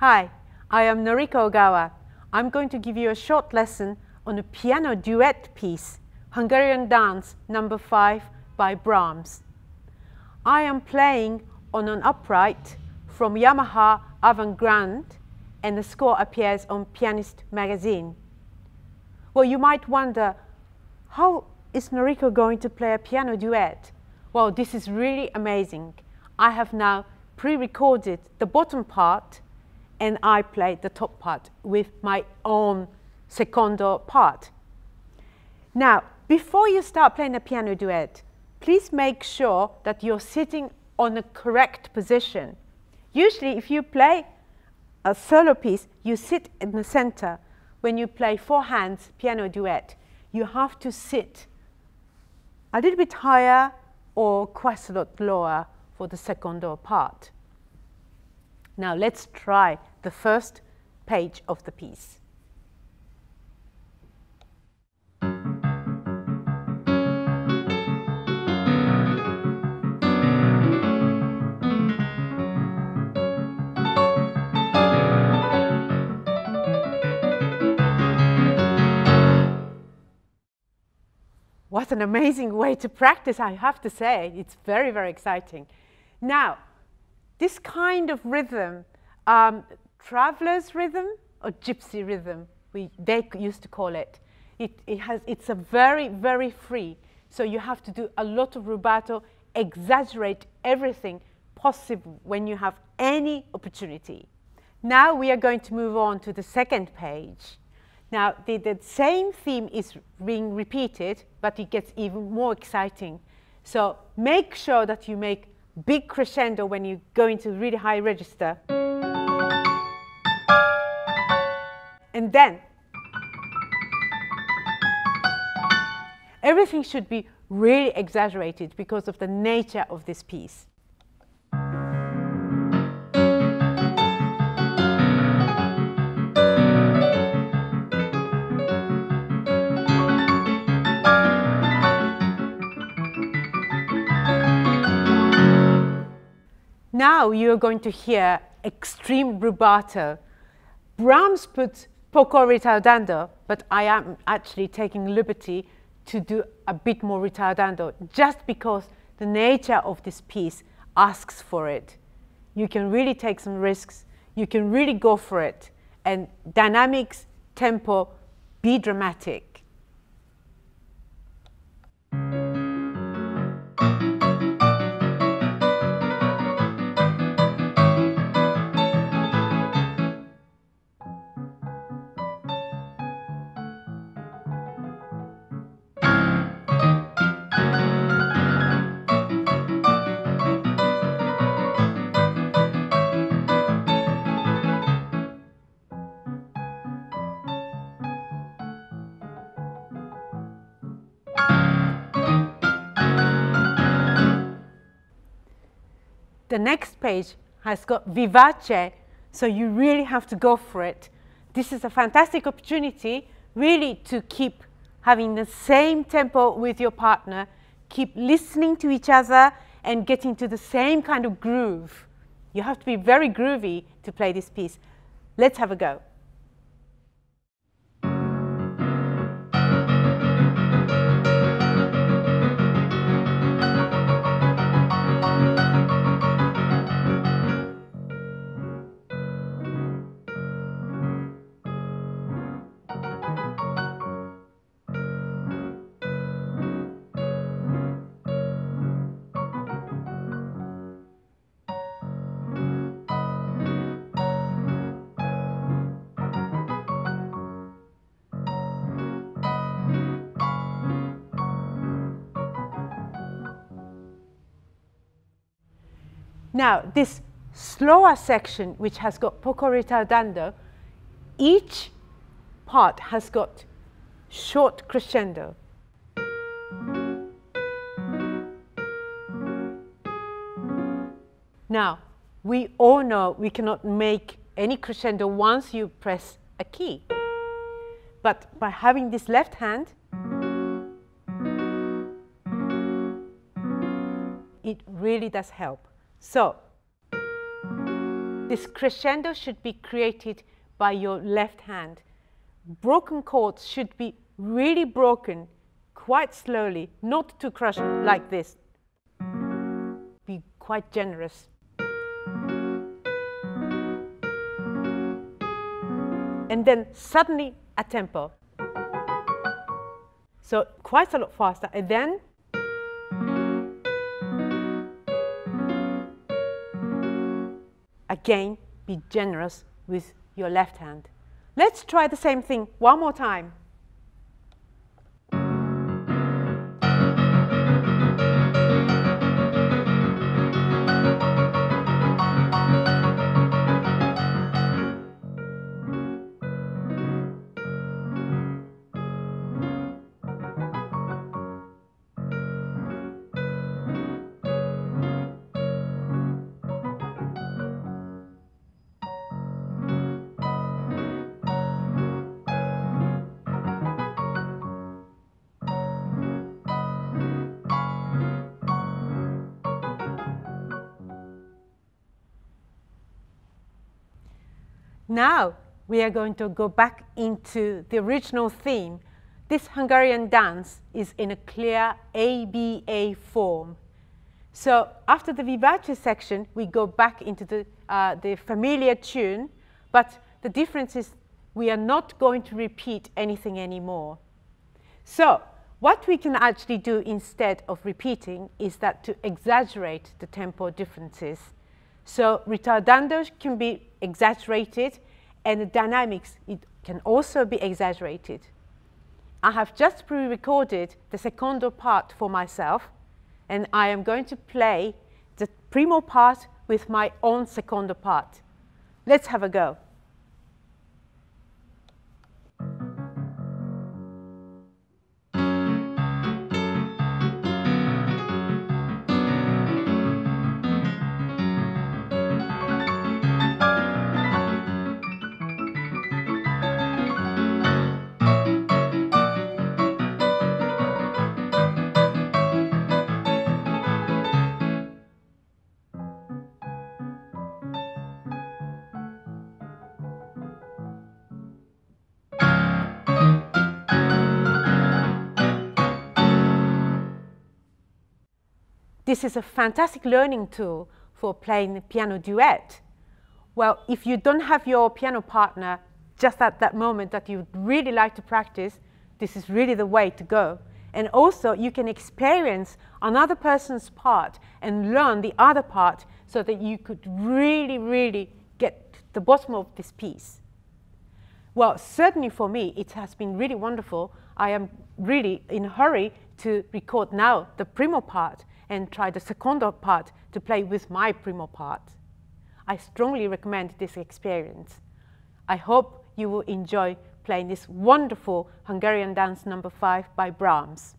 Hi, I am Noriko Ogawa. I'm going to give you a short lesson on a piano duet piece, Hungarian Dance No. 5 by Brahms. I am playing on an upright from Yamaha AvantGrand, and the score appears on Pianist magazine. Well, you might wonder, how is Noriko going to play a piano duet? Well, this is really amazing. I have now pre-recorded the bottom part and I played the top part with my own secondo part. Now, before you start playing a piano duet, please make sure that you're sitting on the correct position. Usually, if you play a solo piece, you sit in the center. When you play four hands piano duet, you have to sit a little bit higher or quite a lot lower for the secondo part. Now let's try the first page of the piece. What an amazing way to practice, I have to say. It's very, very exciting. Now, this kind of rhythm, traveler's rhythm or gypsy rhythm, they used to call it. It's a very, very free. So you have to do a lot of rubato, exaggerate everything possible when you have any opportunity. Now we are going to move on to the second page. Now the same theme is being repeated, but it gets even more exciting. So make sure that you make big crescendo when you go into really high register. And then everything should be really exaggerated because of the nature of this piece. Now you're going to hear extreme rubato. Brahms puts poco ritardando, but I am actually taking liberty to do a bit more ritardando just because the nature of this piece asks for it. You can really take some risks, you can really go for it, and dynamics, tempo, be dramatic. The next page has got vivace, so you really have to go for it. This is a fantastic opportunity, really, to keep having the same tempo with your partner, keep listening to each other and getting to the same kind of groove. You have to be very groovy to play this piece. Let's have a go. Now, this slower section, which has got poco ritardando, each part has got short crescendo. Now, we all know we cannot make any crescendo once you press a key. But by having this left hand, it really does help. So, This crescendo should be created by your left hand. Broken chords should be really broken, quite slowly, not too crushed like this. Be quite generous. And then suddenly a tempo. So quite a lot faster, and then again, be generous with your left hand. Let's try the same thing one more time. Now we are going to go back into the original theme. This Hungarian dance is in a clear ABA form. So after the vivace section, we go back into the familiar tune, but the difference is we are not going to repeat anything anymore. So what we can actually do instead of repeating is that to exaggerate the tempo differences. So ritardando can be exaggerated, and the dynamics, it can also be exaggerated. I have just pre-recorded the secondo part for myself, and I am going to play the primo part with my own secondo part. Let's have a go. This is a fantastic learning tool for playing the piano duet. Well, if you don't have your piano partner just at that moment that you'd really like to practice, this is really the way to go. And also, you can experience another person's part and learn the other part so that you could really, really get to the bottom of this piece. Well, certainly for me, it has been really wonderful. I am really in a hurry to record now the primo part and try the secondo part to play with my primo part. I strongly recommend this experience. I hope you will enjoy playing this wonderful Hungarian Dance No. 5 by Brahms.